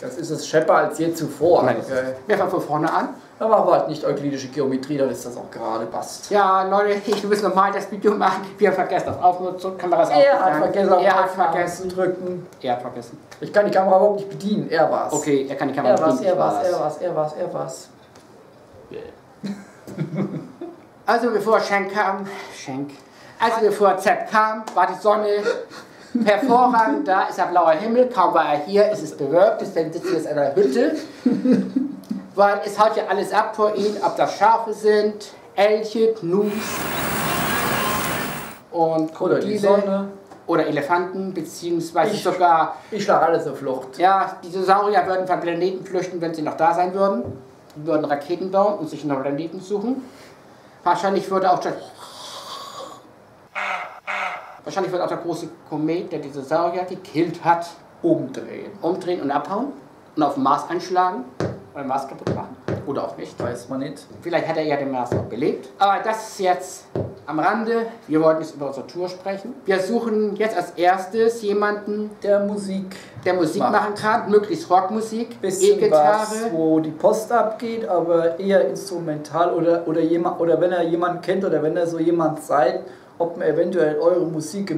Das ist es schärfer als je zuvor. Nein, wir fangen von vorne an. Da machen wir halt nicht euklidische Geometrie, dann ist das auch gerade passt. Ja, Leute, ich muss nochmal das Video machen. Wir vergessen das Aufnutzung, Kameras auf. Er hat vergessen, drücken. Er hat vergessen. Ich kann die Kamera überhaupt nicht bedienen, er war's. Okay, er kann die Kamera nicht bedienen. Er war's. Also bevor Schenk kam, bevor Zepp kam, war die Sonne hervorragend, da ist ein blauer Himmel, kaum war er hier, es ist bewölkt, deswegen sitzt hier in einer Hütte. Weil es haut ja alles ab vor ihnen, ob das Schafe sind, Elche, Gnus und Krokodile oder Elefanten, beziehungsweise sogar... Ich schlage alles in Flucht. Ja, die Dinosaurier würden vom Planeten flüchten, wenn sie noch da sein würden. Die würden Raketen bauen und sich nach Planeten suchen. Wahrscheinlich würde auch der große Komet, der Dinosaurier gekillt hat, umdrehen und abhauen und auf den Mars einschlagen. Oder Mars kaputt machen. Oder auch nicht. Weiß man nicht. Vielleicht hat er ja den Mars auch belebt. Aber das ist jetzt am Rande. Wir wollten jetzt über unsere Tour sprechen. Wir suchen jetzt als erstes jemanden, der Musik machen kann. Möglichst Rockmusik, E-Gitarre. Wo die Post abgeht, aber eher instrumental oder wenn er jemanden kennt oder wenn er so jemand seid, ob man eventuell eure Musik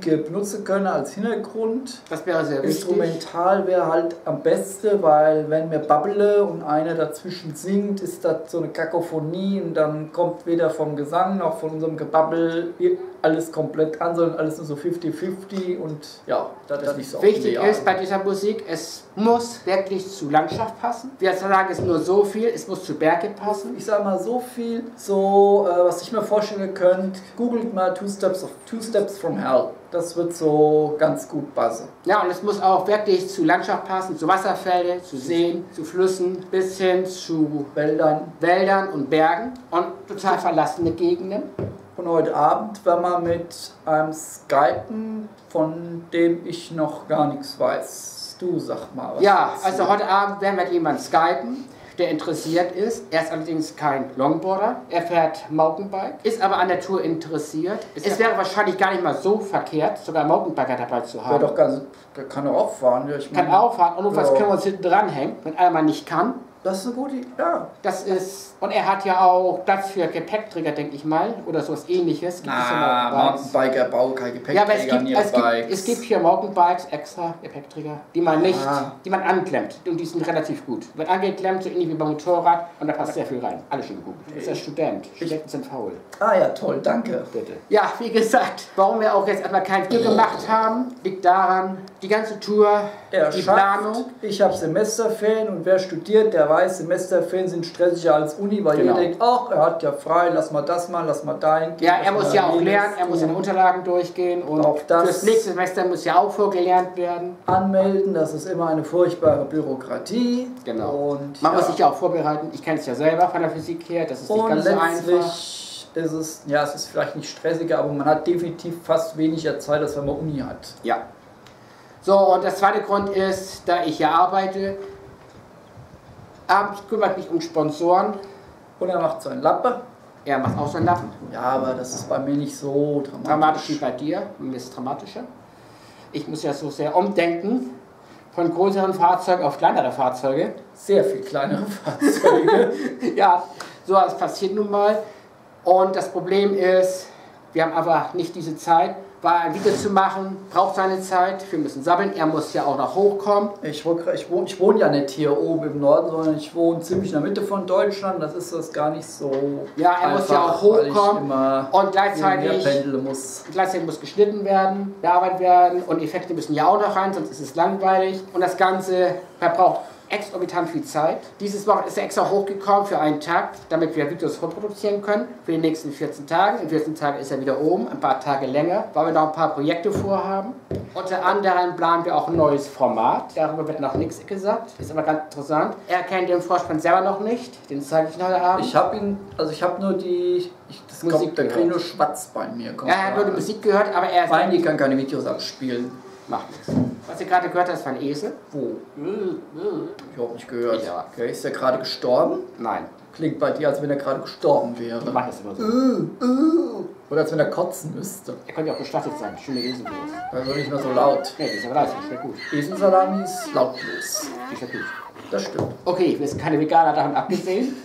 benutzen können als Hintergrund. Das wäre sehr wichtig. Instrumental wäre halt am besten, weil wenn wir babbeln und einer dazwischen singt, ist das so eine Kakophonie und dann kommt weder vom Gesang noch von unserem Gebabbel alles komplett an, sondern alles nur so 50-50 und ja, das ist nicht so wichtig. Wichtig ist bei dieser Musik, es muss wirklich zu Landschaft passen. Wir sagen es nur so viel, es muss zu Berge passen. Ich sage mal so viel, so was ich mir vorstellen könnt, googelt mal Two Steps from Hell. Das wird so ganz gut passen. Ja, und es muss auch wirklich zu Landschaft passen, zu Wasserfällen, zu Seen, zu Flüssen, bis hin zu Wäldern und Bergen und total verlassene Gegenden. Und heute Abend werden wir mit einem Skypen, von dem ich noch gar nichts weiß. Du sag mal was. Ja, also heute Abend werden wir mit jemandem skypen, der interessiert ist. Er ist allerdings kein Longboarder, er fährt Mountainbike, ist aber an der Tour interessiert. Es wäre wahrscheinlich gar nicht mal so verkehrt, sogar Mountainbiker dabei zu haben. Ja, doch kann doch auch fahren. Ja, kann auch fahren, und jedenfalls können wir uns hinten dranhängen, wenn einer mal nicht kann. Das ist eine gute Idee, ja. Und er hat ja auch Platz für Gepäckträger, denke ich mal, oder sowas Ähnliches. Na, Mountainbiker bauen keine Gepäckträger, ja, es gibt hier Mountainbikes, extra Gepäckträger, die man anklemmt. Und die sind relativ gut. Wird angeklemmt, so ähnlich wie beim Motorrad, und da passt sehr viel rein. Alles schon gegoogelt. Das ist der Student. Studenten sind faul. Ah ja, toll, danke. Bitte. Ja, wie gesagt, warum wir auch jetzt einmal kein Glück gemacht haben, liegt daran, die ganze Tour, die Planung. Ich habe Semesterferien und wer studiert, der weiß, Semesterferien sind stressiger als Uni, weil jeder denkt, ach, er hat ja frei, lass mal das mal, lass mal dahin. Ja, er muss ja auch lernen, er muss seine Unterlagen durchgehen und auch das nächste Semester muss ja auch vorgelernt werden. Anmelden, das ist immer eine furchtbare Bürokratie. Genau. Und man muss sich ja auch vorbereiten, ich kenne es ja selber von der Physik her, das ist nicht ganz so einfach. Es ist vielleicht nicht stressiger, aber man hat definitiv fast weniger Zeit, als wenn man Uni hat. Ja. So, und der zweite Grund ist, da ich hier arbeite, abends kümmert mich um Sponsoren. Und er macht so einen Lappen. Er macht auch so einen Lappen. Ja, aber das ist bei mir nicht so dramatisch. Dramatisch wie bei dir, mir ist dramatischer. Ich muss ja so sehr umdenken, von größeren Fahrzeugen auf kleinere Fahrzeuge. Sehr viel kleinere Fahrzeuge. Ja, so was passiert nun mal. Und das Problem ist, wir haben einfach nicht diese Zeit. Weil ein Video zu machen, braucht seine Zeit, wir müssen sammeln, er muss ja auch noch hochkommen. Ich wohne ja nicht hier oben im Norden, sondern ich wohne ziemlich in der Mitte von Deutschland, das ist das gar nicht so einfach, muss ja auch hochkommen und gleichzeitig muss geschnitten werden, bearbeitet werden und Effekte müssen ja auch noch rein, sonst ist es langweilig und das Ganze verbraucht exorbitant viel Zeit. Dieses Wochenende ist er extra hochgekommen für einen Tag, damit wir Videos vorproduzieren können für die nächsten 14 Tage. In 14 Tagen ist er wieder oben, ein paar Tage länger, weil wir noch ein paar Projekte vorhaben. Unter anderem planen wir auch ein neues Format. Darüber wird noch nichts gesagt. Ist aber ganz interessant. Er kennt den Vorspann selber noch nicht. Den zeige ich heute Abend. Ich habe nur die Musik gehört. Da kriege ich nur Schwatz bei mir. Er hat nur die Musik gehört, aber er... Weil die kann keine Videos abspielen. Macht nichts. Was ihr gerade gehört habt, war ein Esel. Wo? Ich habe nicht gehört. Ja. Okay, ist er gerade gestorben? Nein. Klingt bei dir, als wenn er gerade gestorben wäre. Ich mach das immer so. Oder als wenn er kotzen müsste. Er könnte ja auch bestattet sein. Schöne Eselwurst. Dann wird nicht mehr so laut. Nee, die ist aber leise. Schmeckt gut. Eselsalami ist lautlos. Die schmeckt gut. Das stimmt. Okay, wir sind keine Veganer, davon abgesehen.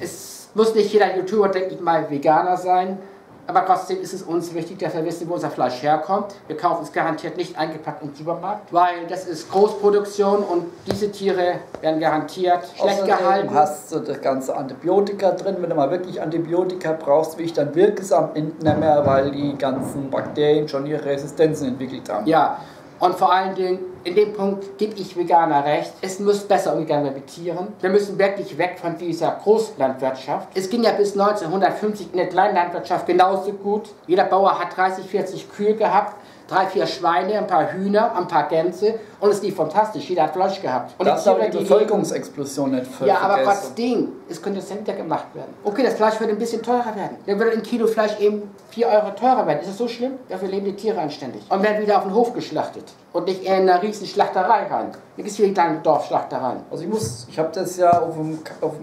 Es muss nicht jeder YouTuber, denke ich mal, Veganer sein. Aber trotzdem ist es uns wichtig, dass wir wissen, wo unser Fleisch herkommt. Wir kaufen es garantiert nicht eingepackt im Supermarkt, weil das ist Großproduktion und diese Tiere werden garantiert schlecht gehalten. Außerdem hast du das ganze Antibiotika drin. Wenn du mal wirklich Antibiotika brauchst, wie ich, dann wirkt es am Ende mehr, weil die ganzen Bakterien schon ihre Resistenzen entwickelt haben. Ja, und vor allen Dingen, in dem Punkt gebe ich Veganer recht, es muss besser umgegangen werden mit Tieren. Wir müssen wirklich weg von dieser Großlandwirtschaft. Es ging ja bis 1950 in der Kleinlandwirtschaft genauso gut. Jeder Bauer hat 30, 40 Kühe gehabt, 3, 4 Schweine, ein paar Hühner, ein paar Gänse und es lief fantastisch, jeder hat Fleisch gehabt. Und das ist aber die Bevölkerungsexplosion nicht völlig. Ja, aber trotzdem, es könnte jetzt hinterher gemacht werden. Okay, das Fleisch würde ein bisschen teurer werden. Dann würde ein Kilo Fleisch eben 4 Euro teurer werden. Ist das so schlimm? Dafür leben die Tiere anständig und werden wieder auf den Hof geschlachtet und nicht in einer Riesenschlachterei rein. Mir gibt es hier die kleinen Dorfschlachtereien. Also ich habe das ja auf dem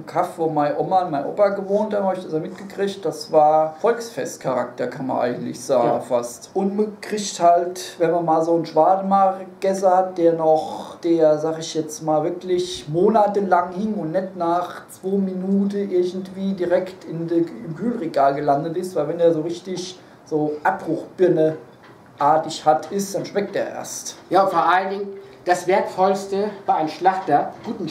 Kaff, wo meine Oma und mein Opa gewohnt haben, habe ich das ja mitgekriegt. Das war Volksfestcharakter, kann man eigentlich sagen, ja. Fast. Und man kriegt halt, wenn man mal so einen Schwarzmarktgesser hat, der, sag ich jetzt mal, wirklich monatelang hing und nicht nach 2 Minuten irgendwie direkt im Kühlregal gelandet ist, weil wenn der so richtig so Abbruchbirne-artig ist, dann schmeckt der erst. Ja, vor allen Dingen, das Wertvollste bei einem Schlachter, guten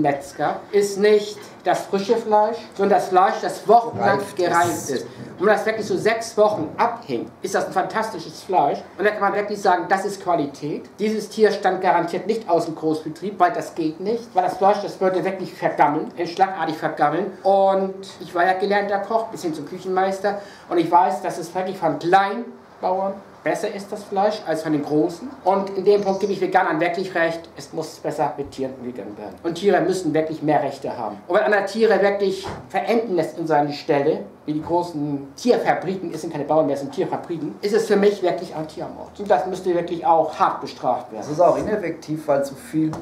Metzger, ist nicht das frische Fleisch, sondern das Fleisch, das wochenlang gereift ist. Und wenn das wirklich so 6 Wochen abhängt, ist das ein fantastisches Fleisch. Und da kann man wirklich sagen, das ist Qualität. Dieses Tier stammt garantiert nicht aus dem Großbetrieb, weil das geht nicht. Weil das Fleisch, das würde wirklich vergammeln, schlagartig vergammeln. Und ich war ja gelernter Koch, bis hin zum Küchenmeister. Und ich weiß, dass es wirklich von Kleinbauern besser ist das Fleisch als von den Großen. Und in dem Punkt gebe ich Veganern wirklich recht, es muss besser mit Tieren umgegangen werden. Und Tiere müssen wirklich mehr Rechte haben. Und wenn andere Tiere wirklich verenden lässt in seine Stelle, wie die großen Tierfabriken, es sind keine Bauern mehr, es sind Tierfabriken, ist es für mich wirklich ein Tiermord. Und das müsste wirklich auch hart bestraft werden. Das ist auch ineffektiv, weil zu viel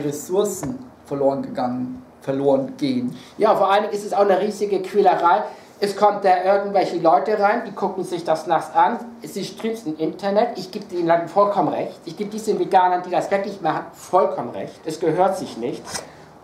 Ressourcen verloren gehen. Ja, vor allem ist es auch eine riesige Quälerei. Es kommt da irgendwelche Leute rein, die gucken sich das nachts an, sie streamen im Internet, ich gebe den Leuten vollkommen recht. Ich gebe diesen Veganern, die das wirklich machen, vollkommen recht. Es gehört sich nicht.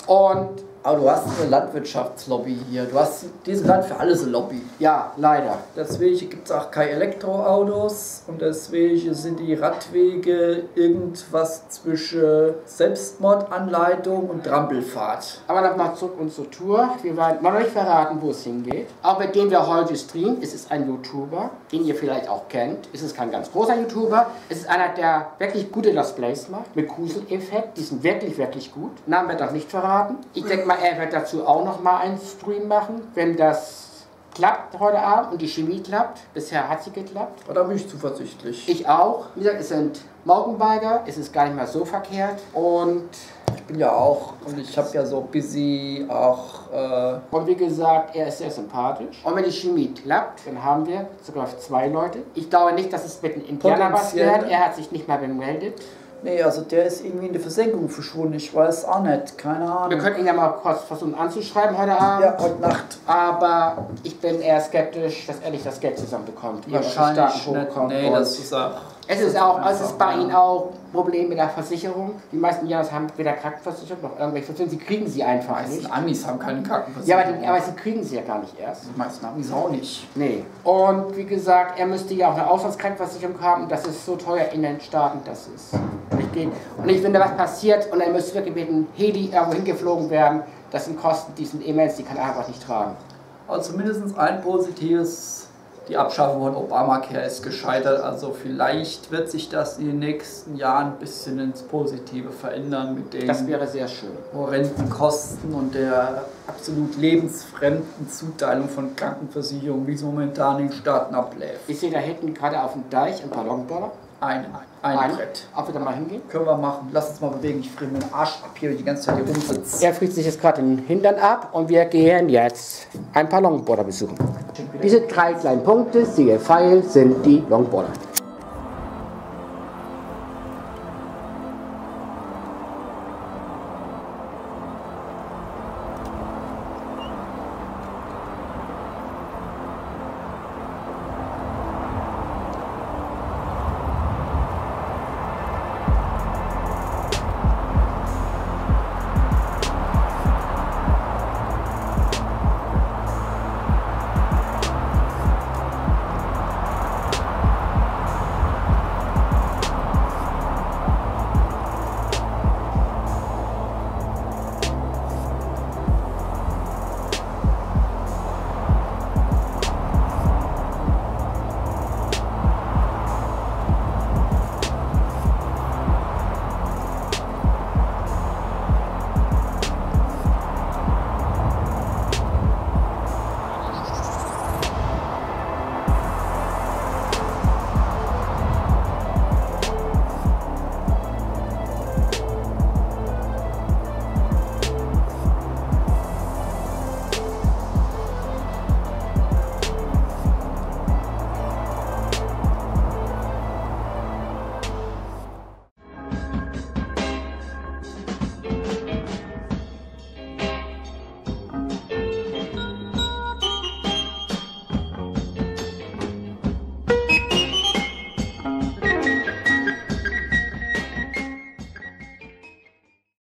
Und aber du hast eine Landwirtschaftslobby hier, du hast in diesem Land für alles eine Lobby. Ja, leider. Deswegen gibt es auch keine Elektroautos und deswegen sind die Radwege irgendwas zwischen Selbstmordanleitung und Trampelfahrt. Aber nochmal zurück zur Tour. Wir werden noch nicht verraten, wo es hingeht. Auch bei dem wir heute streamen, es ist ein YouTuber, den ihr vielleicht auch kennt. Es ist kein ganz großer YouTuber, es ist einer, der wirklich gute Let's Plays macht, mit Kusel-Effekt, die sind wirklich, wirklich gut. Namen wird noch nicht verraten. Ich denke mal, er wird dazu auch noch mal einen Stream machen, wenn das klappt heute Abend und die Chemie klappt. Bisher hat sie geklappt. Da bin ich zuversichtlich. Ich auch. Wie gesagt, es sind Mountainbiker, es ist gar nicht mal so verkehrt und ich bin ja auch, und ich habe ja so busy auch. Und wie gesagt, er ist sehr sympathisch. Und wenn die Chemie klappt, dann haben wir sogar 2 Leute. Ich glaube nicht, dass es mit einem Indianer was wird. Er hat sich nicht mal gemeldet. Nee, also der ist irgendwie in der Versenkung verschwunden, ich weiß auch nicht, keine Ahnung. Wir könnten ihn ja mal kurz versuchen anzuschreiben heute Abend. Ja, heute Nacht. Aber ich bin eher skeptisch, dass er nicht das Geld zusammenbekommt. Wahrscheinlich nicht. Nee, das ist auch... Es ist bei Ihnen auch ein Problem mit der Versicherung. Die meisten Janis haben weder Krankenversicherung noch irgendwelche Versicherungen. Sie kriegen sie einfach nicht. Die meisten Amis haben keine Krankenversicherung. Ja, aber sie kriegen sie ja gar nicht erst. Die meisten Amis auch nicht. Nee. Und wie gesagt, er müsste ja auch eine Auslandskrankenversicherung haben. Das ist so teuer in den Staaten, das ist nicht geht. Und ich finde, was passiert und er müsste wirklich mit einem Heli irgendwo hingeflogen werden. Das sind Kosten, die sind immens, die kann er einfach nicht tragen. Also mindestens ein positives... Die Abschaffung von Obamacare ist gescheitert, also vielleicht wird sich das in den nächsten Jahren ein bisschen ins Positive verändern mit den horrenden Kosten und der absolut lebensfremden Zuteilung von Krankenversicherungen, wie es momentan in den Staaten abläuft. Ich sehe da hinten gerade auf dem Deich ein paar Longboarder. Ein Brett. Ob wir da mal hingehen? Können wir machen. Lass uns mal bewegen. Ich friere mir den Arsch ab hier, wenn ich die ganze Zeit hier rumsitze. Er friert sich jetzt gerade den Hintern ab und wir gehen jetzt ein paar Longboarder besuchen. Diese 3 kleinen Punkte, siehe Pfeil, sind die Longboarder.